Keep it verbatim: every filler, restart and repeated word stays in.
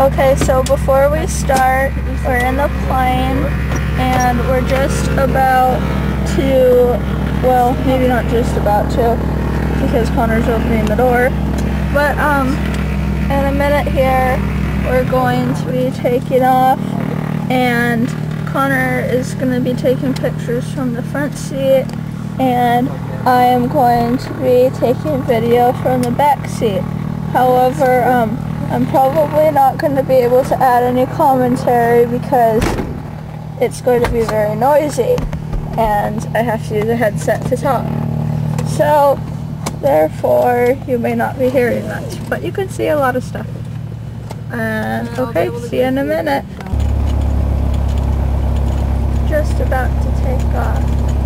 Okay, so before we start, we're in the plane, and we're just about to, well, maybe not just about to, because Connor's opening the door, but um, in a minute here, we're going to be taking off, and Connor is going to be taking pictures from the front seat, and I am going to be taking video from the back seat. However, um, I'm probably not going to be able to add any commentary because it's going to be very noisy and I have to use a headset to talk. So, therefore, you may not be hearing much, but you can see a lot of stuff. And, okay, see you in a minute. Just about to take off.